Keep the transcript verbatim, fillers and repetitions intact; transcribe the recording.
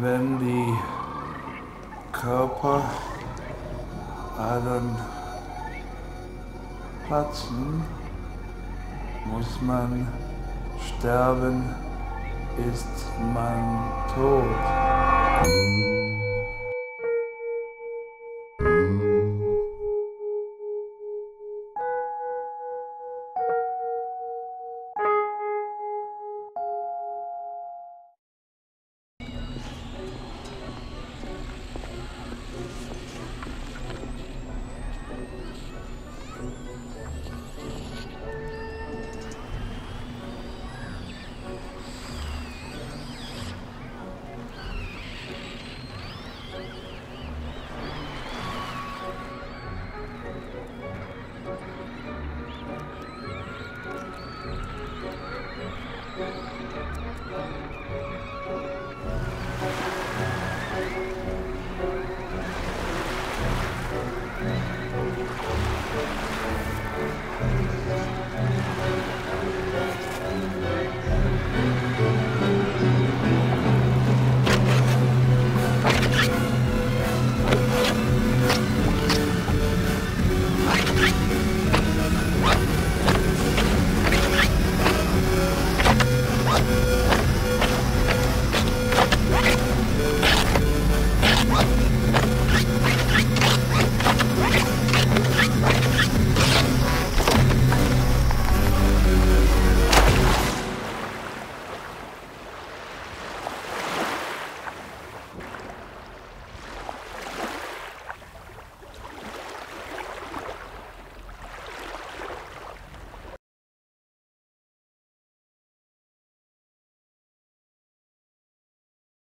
wenn die Körper dann platzen, muss man sterben, ist man tot.